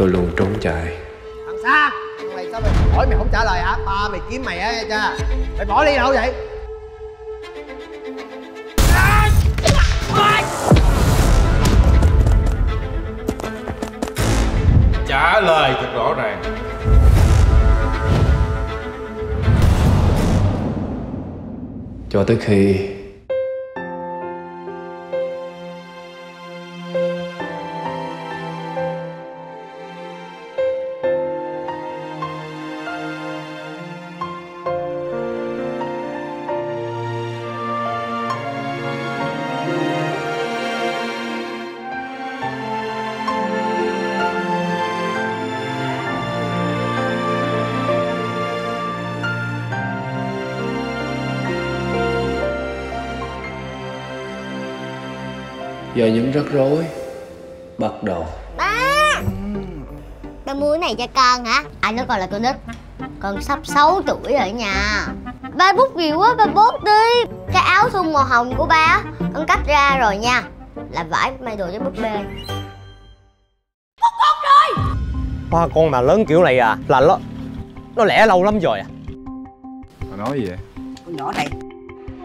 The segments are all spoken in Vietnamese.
tôi luôn trốn chạy. Thằng Sa, thằng này sao mày hỏi mày không trả lời hả? Ba mày kiếm mày á cha. Mày bỏ đi đâu vậy? Trả lời thật rõ ràng. Cho tới khi giờ những rắc rối bắt đầu. Ba, ba mua cái này cho con hả? Ai nói con là con nít? Con sắp 6 tuổi rồi nha. Ba bút nhiều quá, ba bốt đi. Cái áo thun màu hồng của ba con cắt ra rồi nha, là vải may đồ cho búp bê. Bút con rồi. Ba con mà lớn kiểu này à, là nó lẻ lâu lắm rồi à. Mày nói gì vậy? Con nhỏ này.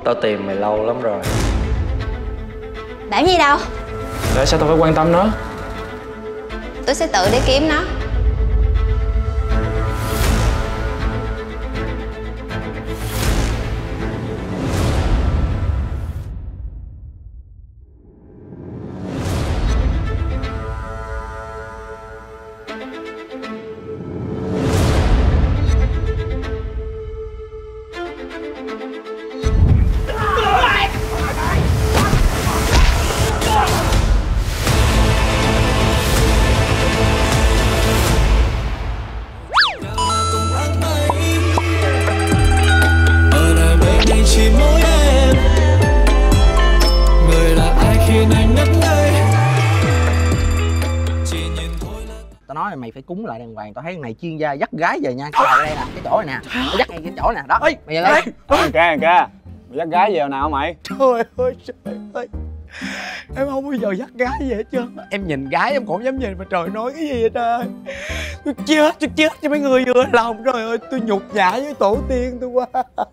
Tao tìm mày lâu lắm rồi. Làm gì đâu? Tại sao tôi phải quan tâm nó? Tôi sẽ tự đi kiếm nó. Mày phải cúng lại đàng hoàng, tao thấy con này chuyên gia dắt gái về nha. Cái này đây nè, cái chỗ này nè, mày dắt ngay cái chỗ nè đó. Ê, mày ơi, kìa mày dắt gái về hồi nào hả mày? Trời ơi trời ơi, em không bao giờ dắt gái về hết trơn. Em nhìn gái em cũng dám nhìn mà trời nói cái gì vậy trời. Tôi chết cho mấy người vừa lòng. Trời ơi, tôi nhục nhã với tổ tiên tôi quá.